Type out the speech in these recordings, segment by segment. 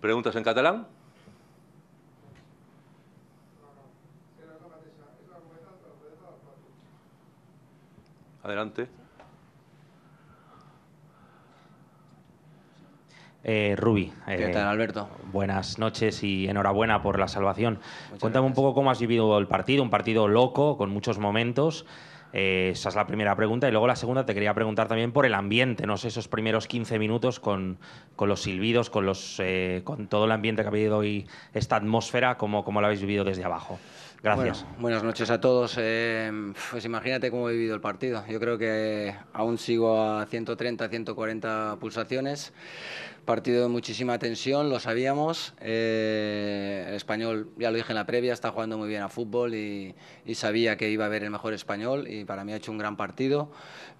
¿Preguntas en catalán? Adelante. Rubi, ¿qué tal, Alberto? Buenas noches y enhorabuena por la salvación. Muchas gracias. Cuéntame un poco cómo has vivido el partido, un partido loco, con muchos momentos. Esa es la primera pregunta. Y luego la segunda, te quería preguntar también por el ambiente, no sé, esos primeros 15 minutos con los silbidos, con todo el ambiente que ha habido y esta atmósfera, ¿cómo la habéis vivido desde abajo? Gracias. Bueno, buenas noches a todos. Pues imagínate cómo he vivido el partido. Yo creo que aún sigo a 130, 140 pulsaciones. Partido de muchísima tensión, lo sabíamos. El Español, ya lo dije en la previa, está jugando muy bien a fútbol y sabía que iba a haber el mejor Español y para mí ha hecho un gran partido.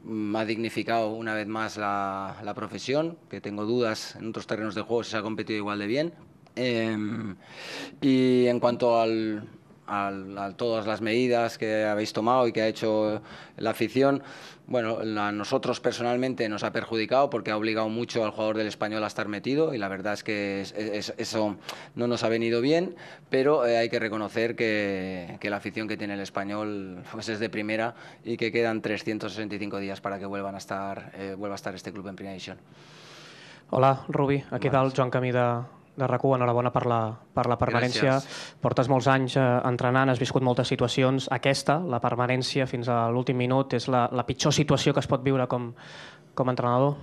Me ha dignificado una vez más la profesión, que tengo dudas en otros terrenos de juego si se ha competido igual de bien. Y en cuanto a todas las medidas que habéis tomado y que ha hecho la afición, bueno, a nosotros personalmente nos ha perjudicado porque ha obligado mucho al jugador del Español a estar metido y la verdad es que eso no nos ha venido bien, pero hay que reconocer que la afición que tiene el Español pues es de primera y que quedan 365 días para que vuelva a estar este club en primera división. Hola, Rubi, aquí tal Joan Camí de RAC1, enhorabona per la permanència. Gràcies. Portes molts anys entrenant, has viscut moltes situacions. Aquesta, la permanència fins a l'últim minut, és la pitjor situació que es pot viure com a entrenador?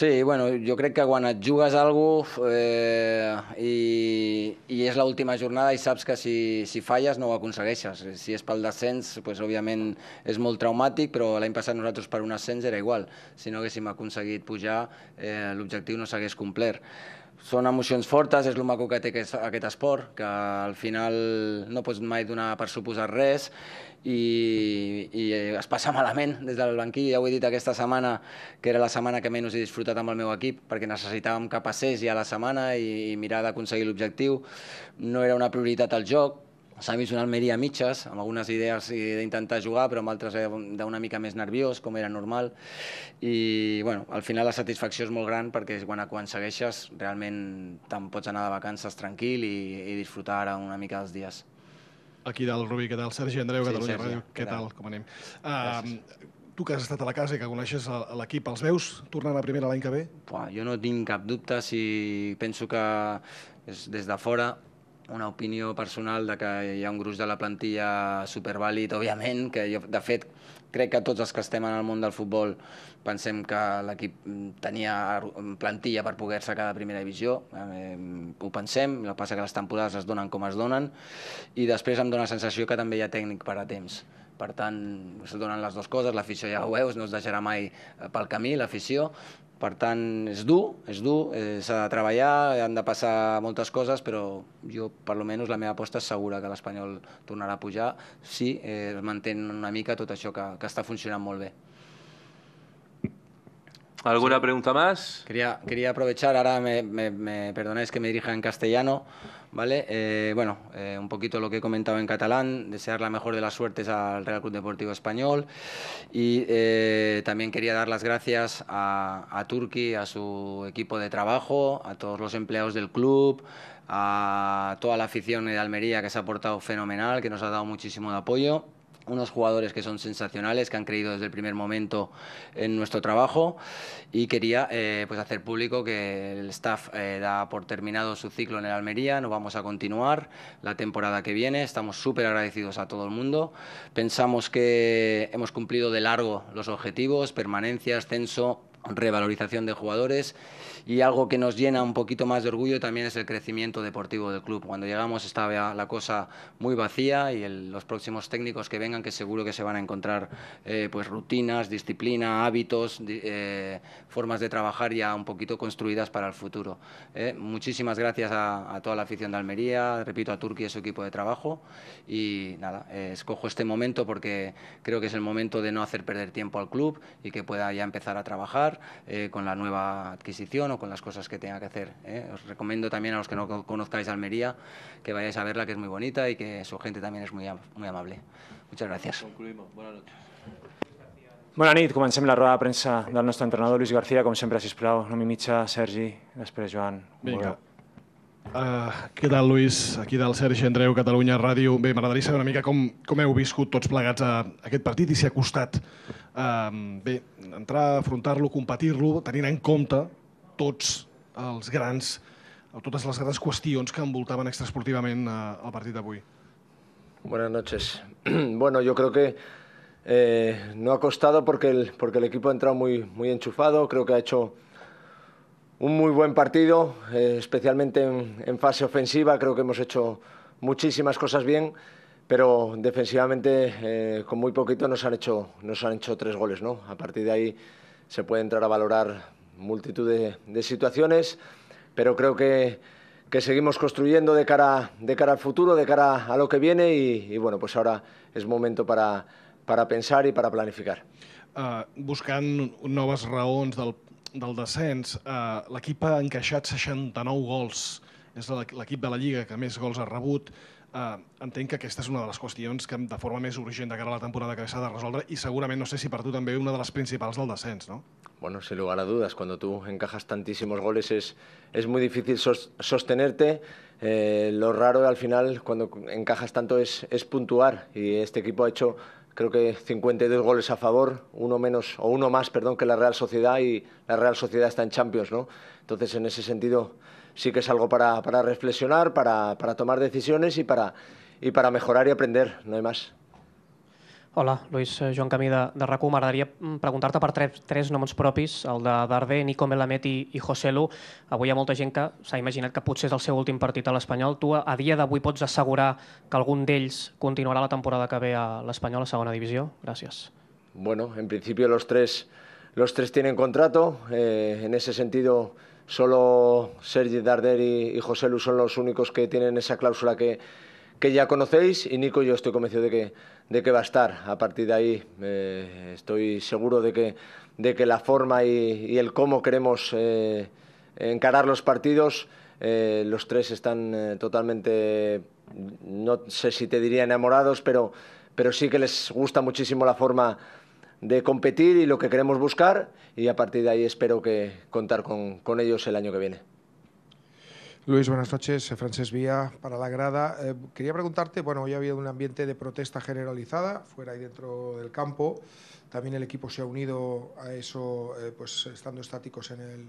Sí, bueno, jo crec que quan et jugues alguna cosa i és l'última jornada i saps que si falles no ho aconsegueixes. Si és pel descens, òbviament és molt traumàtic, però l'any passat nosaltres per un ascens era igual. Si no haguéssim aconseguit pujar, l'objectiu no s'hagués complert. Són emocions fortes, és el maco que té aquest esport, que al final no pots mai donar per suposat res i es passa malament des del banquillo. Ja ho he dit aquesta setmana, que era la setmana que menys he disfrutat amb el meu equip, perquè necessitàvem que passés ja la setmana i mirar d'aconseguir l'objectiu. No era una prioritat el joc. S'ha vist una Almeria a mitges, amb algunes idees d'intentar jugar, però amb altres d'una mica més nerviós, com era normal. I al final la satisfacció és molt gran perquè quan aconsegueixes realment te'n pots anar de vacances tranquil i disfrutar ara una mica els dies. Aquí dalt, Rubi, què tal? Sergi Andreu, Catalunya Ràdio, què tal? Com anem? Tu que has estat a la casa i que coneixes l'equip, els veus tornant a primera l'any que ve? Jo no tinc cap dubte, si penso que des de fora una opinió personal de que hi ha un gruix de la plantilla supervàlid, òbviament, que jo, de fet, crec que tots els que estem en el món del futbol pensem que l'equip tenia plantilla per poder-se quedar a primera divisió, ho pensem, el que passa que les temporades es donen com es donen, i després em dóna la sensació que també hi ha tècnic per a temps. Per tant, es donen les dues coses, l'afició ja ho veus, no es deixarà mai pel camí, l'afició. Per tant, és dur, s'ha de treballar, han de passar moltes coses, però jo, per almenys, la meva aposta és segura que l'Espanyol tornarà a pujar si es manté una mica tot això que està funcionant molt bé. ¿Alguna pregunta más? Quería aprovechar, ahora me perdonáis que me dirija en castellano, ¿vale? Un poquito lo que he comentado en catalán, desear la mejor de las suertes al Real Club Deportivo Español y también quería dar las gracias a Turki, a su equipo de trabajo, a todos los empleados del club, a toda la afición de Almería que se ha portado fenomenal, que nos ha dado muchísimo de apoyo. Unos jugadores que son sensacionales, que han creído desde el primer momento en nuestro trabajo y quería hacer público que el staff da por terminado su ciclo en el Almería, no vamos a continuar la temporada que viene, estamos súper agradecidos a todo el mundo, pensamos que hemos cumplido de largo los objetivos, permanencia, ascenso, revalorización de jugadores y algo que nos llena un poquito más de orgullo también es el crecimiento deportivo del club. Cuando llegamos estaba la cosa muy vacía y los próximos técnicos que vengan, que seguro que se van a encontrar rutinas, disciplina, hábitos, formas de trabajar ya un poquito construidas para el futuro. Muchísimas gracias a toda la afición de Almería, repito, a Turki y a su equipo de trabajo y nada, escojo este momento porque creo que es el momento de no hacer perder tiempo al club y que pueda ya empezar a trabajar con la nueva adquisición o con las cosas que tenga que hacer. Os recomiendo también a los que no conozcáis Almería que vayáis a verla, que es muy bonita y que su gente también es muy amable. Muchas gracias. Concluimos. Buenas noches. Bona nit. Comencem la roda de premsa del nostre entrenador, Luis García. Com sempre, sisplau, Nomi Mitja, Sergi, després Joan. Vinga. Què tal, Luis? Aquí del Sergi Andreu, Catalunya Ràdio. Bé, m'agradaria saber una mica com heu viscut tots plegats aquest partit i si ha costat bé entrar, afrontar-lo, competir-lo, tenint en compte totes les grans qüestions que envoltaven extraesportivament el partit d'avui. Buenas noches. Bueno, yo creo que no ha costado porque el equipo ha entrado muy enchufado. Creo que ha hecho un muy buen partido, especialmente en fase ofensiva. Creo que hemos hecho muchísimas cosas bien, pero defensivamente con muy poquito nos han hecho 3 goles, ¿no? A partir de ahí se puede entrar a valorar multitud de situaciones, pero creo que seguimos construyendo de cara al futuro, de cara a lo que viene y bueno, pues ahora es momento para pensar i per planificar. Buscant noves raons del descens, l'equip ha encaixat 69 gols. És l'equip de la Lliga que més gols ha rebut. Entenc que aquesta és una de les qüestions que de forma més urgent de cara a la temporada que s'ha de resoldre i segurament, no sé si per tu també, una de les principals del descens, no? Bueno, sin lugar a dudas, cuando tú encajas tantísimos goles es muy difícil sostenerte. Lo raro al final cuando encajas tanto es puntuar y este equipo ha hecho creo que 52 goles a favor, uno más, que la Real Sociedad, y la Real Sociedad está en Champions, ¿no? Entonces, en ese sentido, sí que es algo para reflexionar, para tomar decisiones y para mejorar y aprender, no hay más. Hola, Luis, Joan Camí de RAC1. M'agradaria preguntar-te per 3 noms propis, el de Darder, Nico Melamed i José Lu. Avui hi ha molta gent que s'ha imaginat que potser és el seu últim partit a l'Espanyol. Tu a dia d'avui pots assegurar que algun d'ells continuarà la temporada que ve a l'Espanyol, a segona divisió? Gràcies. Bueno, en principio los tres tienen contrato. En ese sentido, solo Sergi Darder y José Lu son los únicos que tienen esa cláusula que ya conocéis, y Nico yo estoy convencido de que va a estar. A partir de ahí estoy seguro de que la forma y el cómo queremos encarar los partidos, los tres están totalmente, no sé si te diría enamorados, pero sí que les gusta muchísimo la forma de competir y lo que queremos buscar, y a partir de ahí espero que contar con ellos el año que viene. Luis, buenas noches. Francesc Vía, para La Grada. Quería preguntarte, bueno, hoy ha habido un ambiente de protesta generalizada, fuera y dentro del campo. También el equipo se ha unido a eso, pues estando estáticos en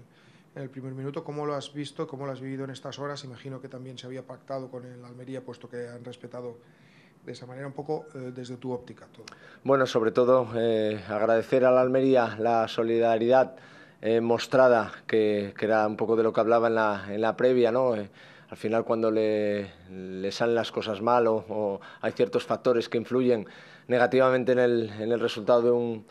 el primer minuto. ¿Cómo lo has visto, cómo lo has vivido en estas horas? Imagino que también se había pactado con el Almería, puesto que han respetado de esa manera un poco desde tu óptica todo. Bueno, sobre todo agradecer a la Almería la solidaridad mostrada, que era un poco de lo que hablaba en la previa, ¿no? Al final cuando le salen las cosas mal o hay ciertos factores que influyen negativamente en el resultado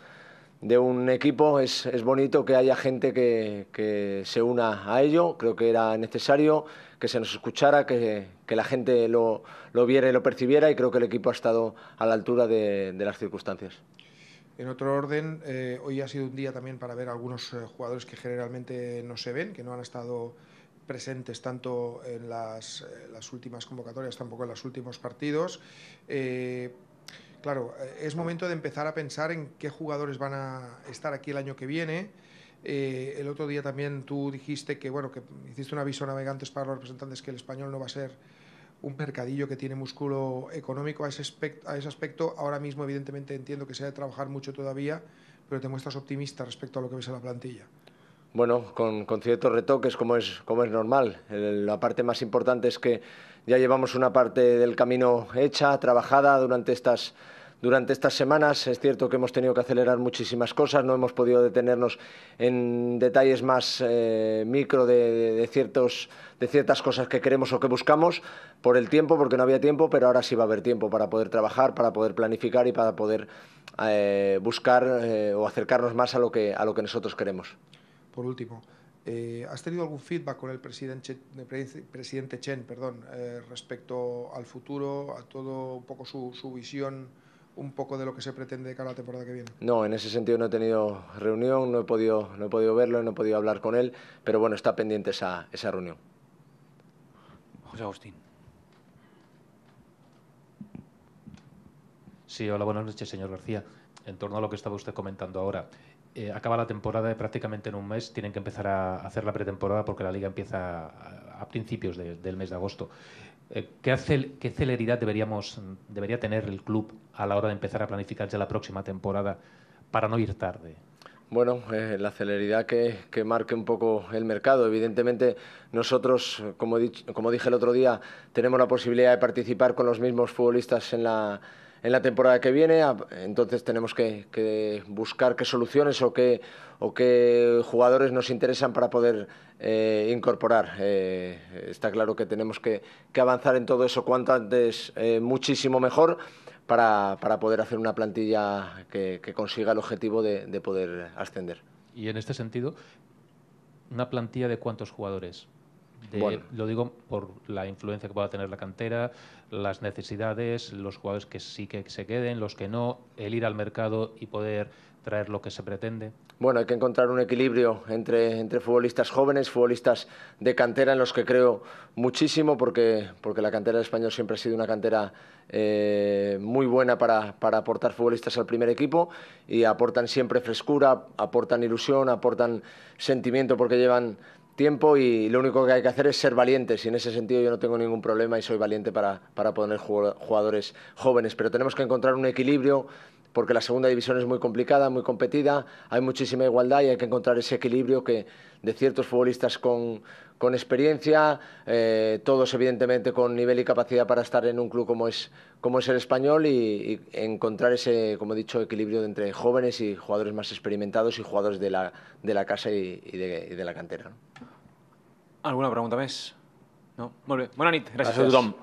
de un equipo, es bonito que haya gente que se una a ello. Creo que era necesario que se nos escuchara, que la gente lo viera y lo percibiera, y creo que el equipo ha estado a la altura de las circunstancias. En otro orden, hoy ha sido un día también para ver a algunos jugadores que generalmente no se ven, que no han estado presentes tanto en las últimas convocatorias, tampoco en los últimos partidos. Claro, es momento de empezar a pensar en qué jugadores van a estar aquí el año que viene. El otro día también tú dijiste que, bueno, que hiciste un aviso a Navegantes para los representantes que el Español no va a ser un mercadillo que tiene músculo económico. A ese aspecto ahora mismo evidentemente entiendo que se ha de trabajar mucho todavía, pero te muestras optimista respecto a lo que ves en la plantilla. Bueno, con ciertos retoques, como es normal. La parte más importante es que ya llevamos una parte del camino hecha, trabajada durante estas semanas. Es cierto que hemos tenido que acelerar muchísimas cosas, no hemos podido detenernos en detalles más micro de ciertas cosas que queremos o que buscamos por el tiempo, porque no había tiempo, pero ahora sí va a haber tiempo para poder trabajar, para poder planificar y para poder buscar o acercarnos más a lo que nosotros queremos. Por último, ¿has tenido algún feedback con el presidente Chen, respecto al futuro, a todo un poco su visión, un poco de lo que se pretende de cara a la temporada que viene? No, en ese sentido no he tenido reunión, no he podido verlo, no he podido hablar con él, pero bueno, está pendiente esa reunión. José Agustín. Sí, hola, buenas noches, señor García. en torno a lo que estaba usted comentando ahora. Acaba la temporada prácticamente en un mes, tienen que empezar a hacer la pretemporada porque la liga empieza a principios del mes de agosto. ¿Qué celeridad debería tener el club a la hora de empezar a planificar ya la próxima temporada para no ir tarde? Bueno, la celeridad que marque un poco el mercado. Evidentemente nosotros, como dije el otro día, tenemos la posibilidad de participar con los mismos futbolistas en la temporada que viene. Entonces tenemos que buscar qué soluciones o qué jugadores nos interesan para poder incorporar. Está claro que tenemos que avanzar en todo eso cuanto antes, muchísimo mejor, para poder hacer una plantilla que consiga el objetivo de poder ascender. Y en este sentido, ¿una plantilla de cuántos jugadores? Bueno. Lo digo por la influencia que pueda tener la cantera, las necesidades, los jugadores que sí que se queden, los que no, el ir al mercado y poder traer lo que se pretende. Bueno, hay que encontrar un equilibrio entre futbolistas jóvenes, futbolistas de cantera, en los que creo muchísimo, porque la cantera del Español siempre ha sido una cantera muy buena para aportar futbolistas al primer equipo, y aportan siempre frescura, aportan ilusión, aportan sentimiento porque llevan tiempo, y lo único que hay que hacer es ser valientes, y en ese sentido yo no tengo ningún problema y soy valiente para poner jugadores jóvenes, pero tenemos que encontrar un equilibrio porque la segunda división es muy complicada, muy competida, hay muchísima igualdad y hay que encontrar ese equilibrio de ciertos futbolistas con experiencia, todos evidentemente con nivel y capacidad para estar en un club como es el Español, y encontrar ese, como he dicho, equilibrio entre jóvenes y jugadores más experimentados y jugadores de la casa y de la cantera, ¿no? ¿Alguna pregunta más? No, muy bien. Buena nit, gracias a tothom.